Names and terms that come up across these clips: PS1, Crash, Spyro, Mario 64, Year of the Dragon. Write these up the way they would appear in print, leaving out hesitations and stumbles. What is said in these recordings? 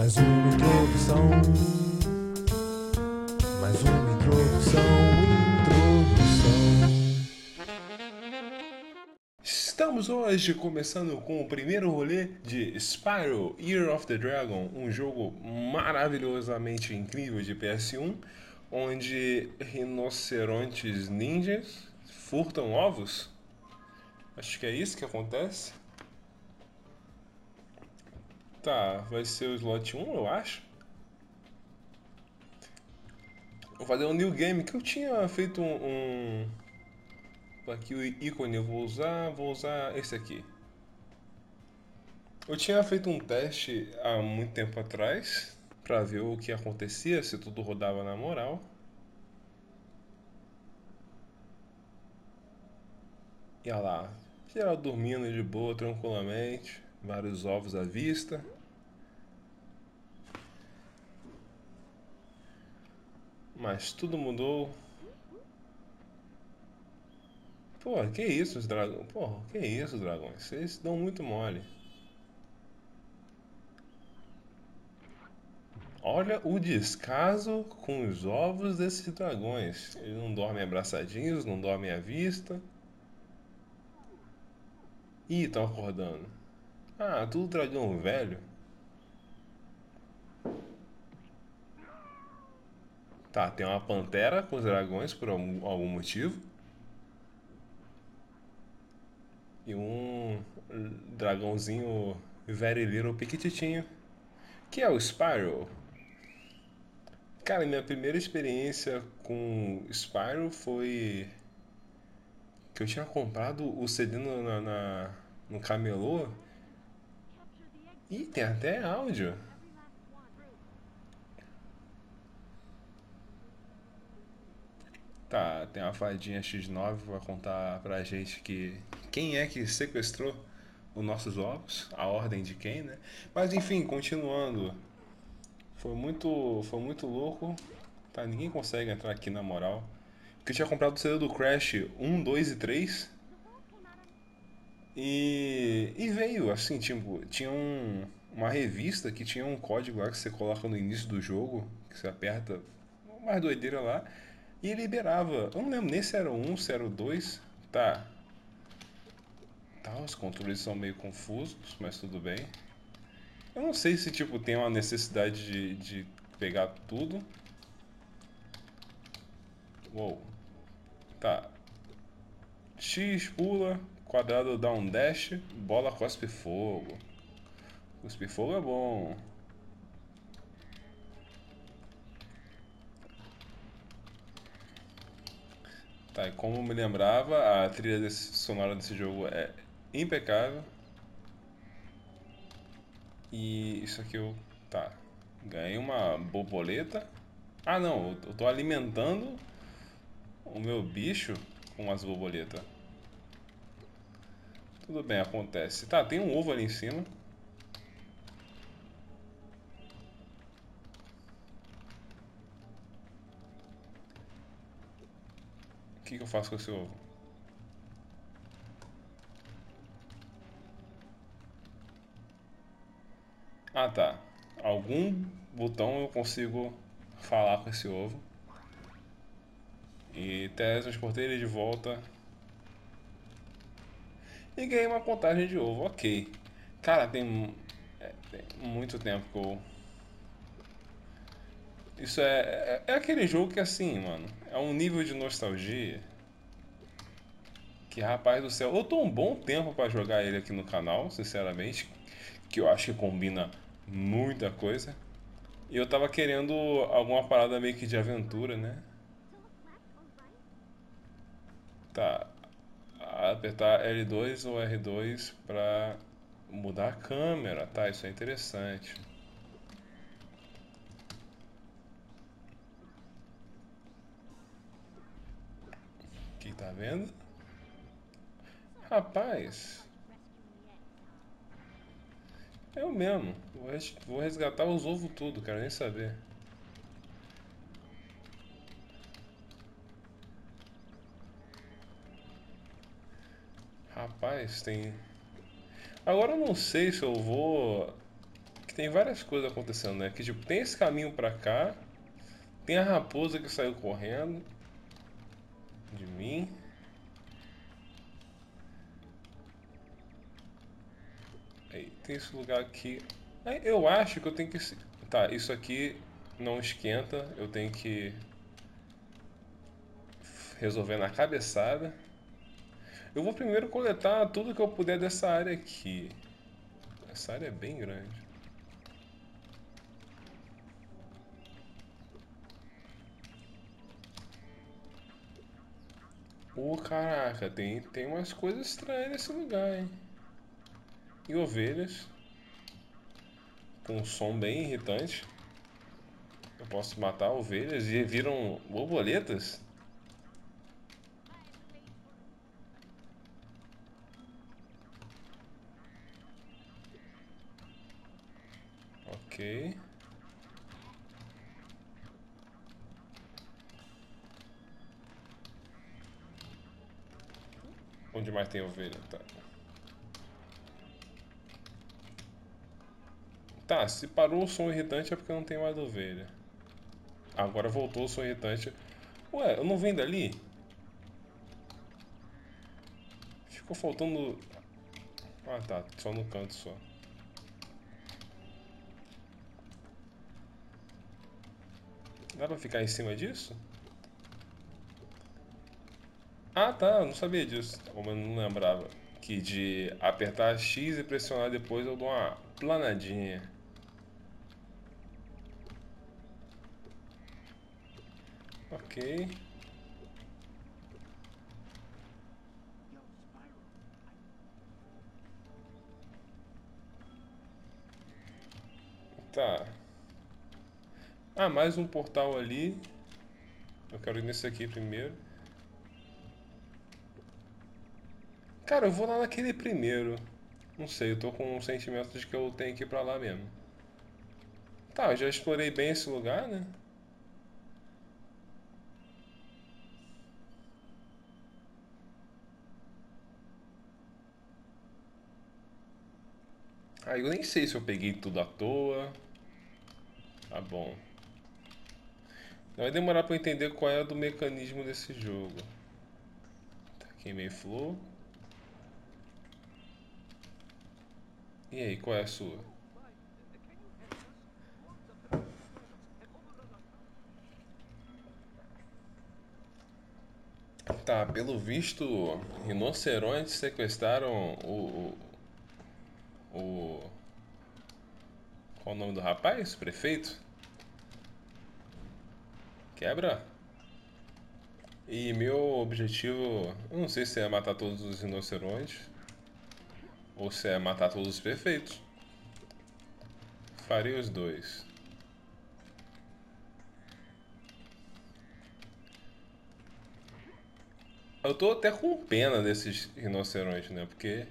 Mais uma introdução. Estamos hoje começando com o primeiro rolê de Spyro, Year of the Dragon, um jogo maravilhosamente incrível de PS1, onde rinocerontes ninjas furtam ovos. Acho que é isso que acontece. Tá, vai ser o slot 1, eu acho. Vou fazer um new game, que eu tinha feito Aqui o ícone, eu vou usar esse aqui. Eu tinha feito um teste há muito tempo atrás, pra ver o que acontecia, se tudo rodava na moral. E olha lá, geral dormindo de boa, tranquilamente. Vários ovos à vista. Mas tudo mudou. Pô, que isso, os dragões? Pô, que isso, dragões? Vocês dão muito mole. Olha o descaso com os ovos desses dragões. Eles não dormem abraçadinhos, não dormem à vista. Ih, estão acordando. Ah, tudo dragão velho. Tá, tem uma pantera com os dragões por algum motivo. E um dragãozinho very little pequititinho, que é o Spyro. Cara, minha primeira experiência com Spyro foi que eu tinha comprado o CD no camelô. Ih, tem até áudio. Tá, tem uma fadinha X9 pra contar pra gente quem é que sequestrou os nossos ovos, a ordem de quem, né? Mas enfim, continuando. Foi muito louco. Tá, ninguém consegue entrar aqui na moral. Porque eu tinha comprado o CD do Crash 1, 2 e 3. E veio assim, tipo, tinha uma revista que tinha um código lá que você coloca no início do jogo, que você aperta uma doideira lá, e liberava. Eu não lembro nem se era o 1, se era o 2, tá, os controles são meio confusos, mas tudo bem. Eu não sei se tipo tem uma necessidade de pegar tudo. Uou, tá, X pula, quadrado dá um dash, bola cospe fogo. Cospe fogo é bom. Tá, e como me lembrava, a trilha sonora desse jogo é impecável. E isso aqui eu... tá, ganhei uma borboleta. Ah não, eu tô alimentando o meu bicho com as borboletas. Tudo bem, acontece. Tá, tem um ovo ali em cima. O que eu faço com esse ovo? Ah, tá. Algum botão eu consigo falar com esse ovo. E teletransportei ele de volta. E ganhei uma contagem de ovo, ok. Cara, tem muito tempo que eu... Isso é aquele jogo que assim, mano, é um nível de nostalgia que, rapaz do céu, eu tô um bom tempo pra jogar ele aqui no canal, sinceramente, que eu acho que combina muita coisa. E eu tava querendo alguma parada meio que de aventura, né? Tá... apertar L2 ou R2 para mudar a câmera, tá? Isso é interessante. Quem tá vendo? Rapaz! Eu mesmo. Vou resgatar os ovos tudo, quero nem saber. Rapaz, tem... Agora eu não sei se eu vou que tem várias coisas acontecendo, né? Que tipo, tem esse caminho pra cá, tem a raposa que saiu correndo de mim. Aí, tem esse lugar aqui. Aí, eu acho que eu tenho que... Tá, isso aqui não esquenta, eu tenho que resolver na cabeçada. Eu vou primeiro coletar tudo que eu puder dessa área aqui. Essa área é bem grande. Ô, caraca, tem umas coisas estranhas nesse lugar, hein? E ovelhas. Com um som bem irritante. Eu posso matar ovelhas e viram borboletas. Ok. Onde mais tem ovelha? Tá, se parou o som irritante é porque não tem mais ovelha. Agora voltou o som irritante. Ué, eu não vim dali? Ficou faltando... Ah tá, só no canto só. Dá pra ficar em cima disso? Ah tá, eu não sabia disso. Como eu não lembrava que de apertar X e pressionar depois eu dou uma planadinha. Ok. Tá. Ah, mais um portal ali. Eu quero ir nesse aqui primeiro. Cara, eu vou lá naquele primeiro. Não sei, eu tô com um sentimento de que eu tenho que ir pra lá mesmo. Tá, eu já explorei bem esse lugar, né? Ah, eu nem sei se eu peguei tudo à toa. Tá bom. Vai demorar pra eu entender qual é o mecanismo desse jogo. Tá aqui meio flow. E aí, qual é a sua? Tá, pelo visto, rinocerontes sequestraram o... Qual o nome do rapaz? Prefeito? Quebra? E meu objetivo... Eu não sei se é matar todos os rinocerontes. Ou se é matar todos os prefeitos. Farei os dois. Eu tô até com pena desses rinocerontes, né? Porque...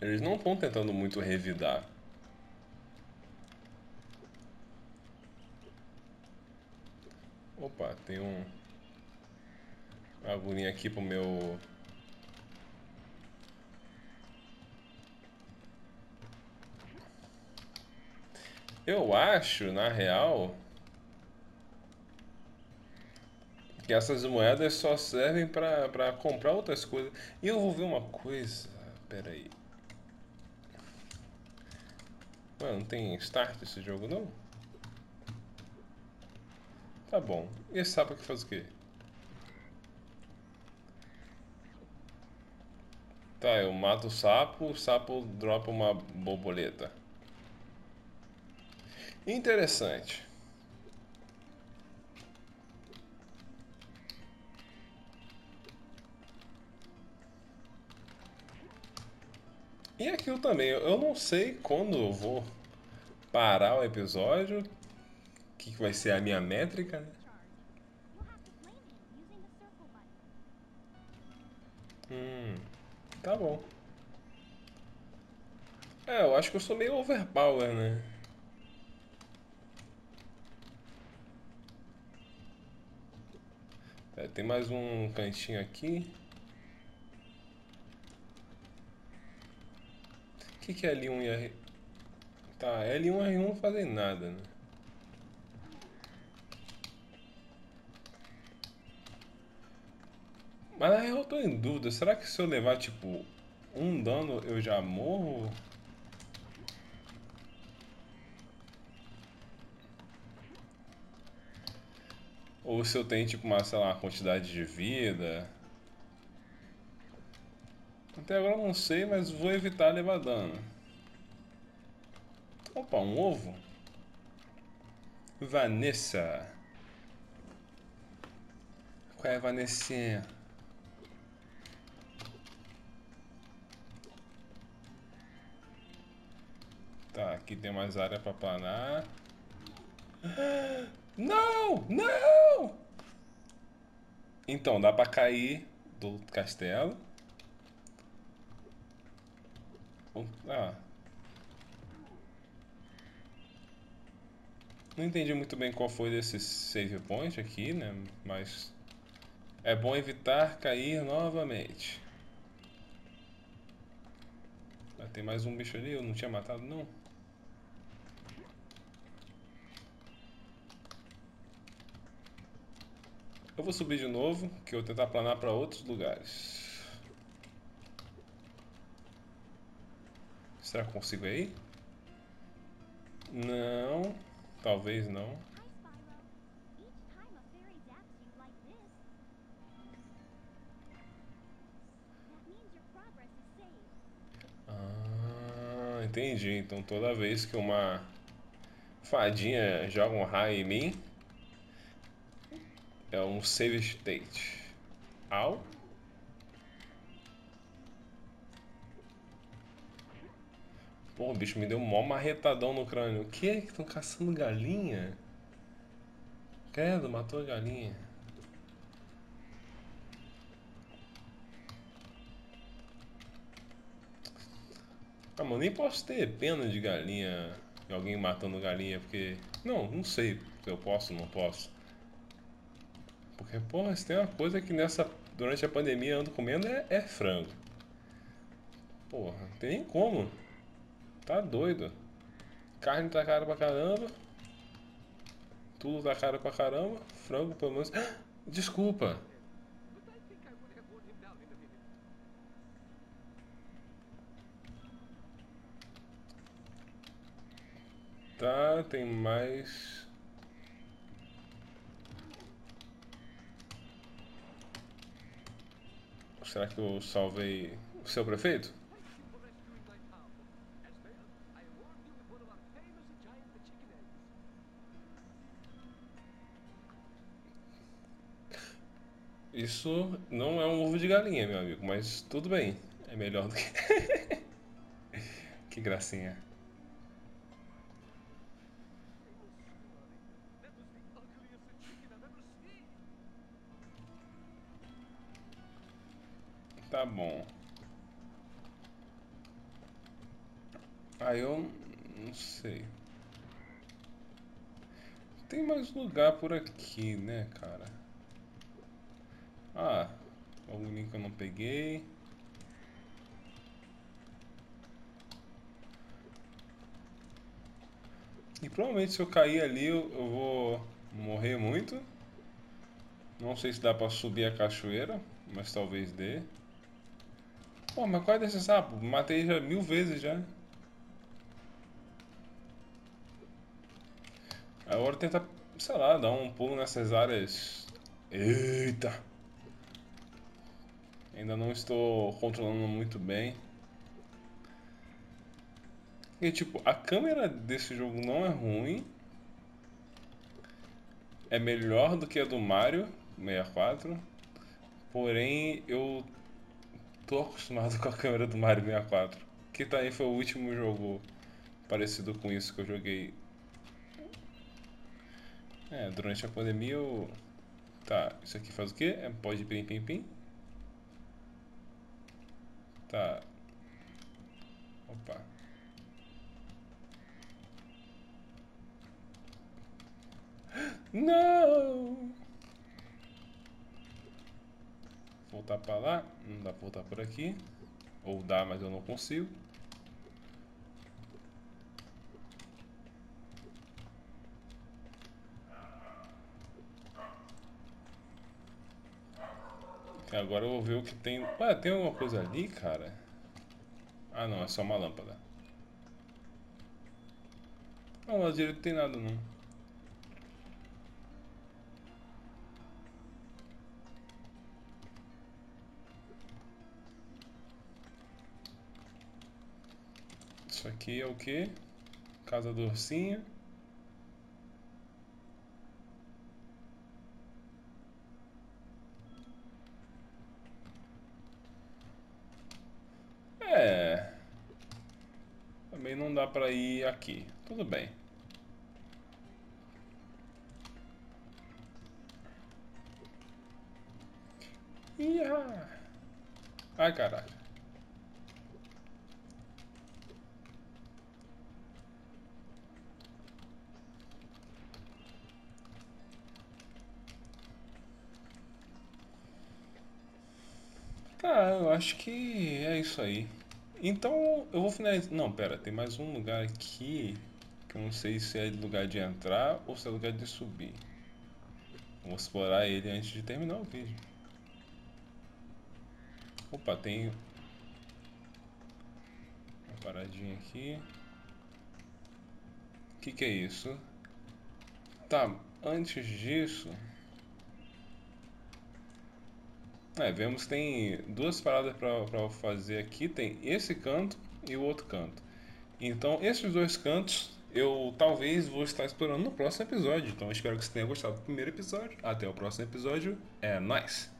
eles não estão tentando muito revidar. Opa, tem um... uma agulhinha aqui pro meu... Eu acho, na real, que essas moedas só servem pra comprar outras coisas. E eu vou ver uma coisa... Pera aí. Mano, não tem start esse jogo não? Tá bom. E esse sapo aqui faz o quê? Tá, eu mato o sapo dropa uma borboleta. Interessante. E aquilo também, eu não sei quando eu vou parar o episódio, o que vai ser a minha métrica, né? Tá bom. É, eu acho que eu sou meio overpower, né? É, tem mais um cantinho aqui. Que é L1 e R... Tá, L1 e R1 não fazem nada, né? Mas na real eu tô em dúvida, será que se eu levar tipo um dano eu já morro? Ou se eu tenho tipo uma, sei lá, uma quantidade de vida? Até agora eu não sei, mas vou evitar levar dano. Opa, um ovo? Vanessa. Qual é a Vanessinha? Tá, aqui tem mais área pra planar. Não! Não! Então, dá pra cair do castelo. Ah. Não entendi muito bem qual foi desse save point aqui, né? Mas é bom evitar cair novamente. Ah, tem mais um bicho ali, eu não tinha matado não. Eu vou subir de novo, que eu vou tentar planar para outros lugares. Será que eu consigo aí? Não, talvez não. Ah, entendi. Então toda vez que uma fadinha joga um raio em mim, é um save state. Au. Pô, o bicho me deu um mó marretadão no crânio. O que? Que estão caçando galinha? Credo, matou a galinha. Ah, mano, nem posso ter pena de galinha. De alguém matando galinha, porque... Não, não sei se eu posso ou não posso. Porque, porra, se tem uma coisa que nessa, durante a pandemia eu ando comendo é frango. Porra, não tem nem como. Tá doido. Carne tá cara pra caramba. Tudo tá cara pra caramba. Frango pelo menos... Ah, desculpa. Tá, tem mais... Será que eu salvei o seu prefeito? Isso não é um ovo de galinha, meu amigo, mas tudo bem. É melhor do que... Que gracinha. Tá bom. Aí eu não sei. Tem mais lugar por aqui, né, cara? Ah, algum link que eu não peguei. E provavelmente se eu cair ali eu vou morrer muito. Não sei se dá pra subir a cachoeira, mas talvez dê. Pô, mas qual é desse sapo? Matei já 1000 vezes já. Agora tenta, sei lá, dar um pulo nessas áreas. Eita! Ainda não estou controlando muito bem. E tipo, a câmera desse jogo não é ruim. É melhor do que a do Mario 64. Porém, eu... tô acostumado com a câmera do Mario 64, que também foi o último jogo parecido com isso que eu joguei. É, durante a pandemia eu... Tá, isso aqui faz o quê? É, pode pim pim pim. Tá. Opa. Não! Voltar pra lá, não dá pra voltar por aqui. Ou dá, mas eu não consigo. Agora eu vou ver o que tem. Ué, tem alguma coisa ali, cara? Ah, não, é só uma lâmpada. Não, mas direito não tem nada, não. Isso aqui é o quê? Casa do ursinho. É. Também não dá pra ir aqui. Tudo bem. Ia. Ai, caralho. Tá, eu acho que é isso aí. Então eu vou finalizar. Não, pera, tem mais um lugar aqui que eu não sei se é lugar de entrar ou se é lugar de subir. Vou explorar ele antes de terminar o vídeo. Opa, tem uma paradinha aqui. Que é isso? Tá, antes disso. É, vemos que tem duas paradas para fazer aqui, tem esse canto e o outro canto. Então esses dois cantos eu talvez vou estar explorando no próximo episódio. Então espero que você tenha gostado do primeiro episódio. Até o próximo episódio, é nóis!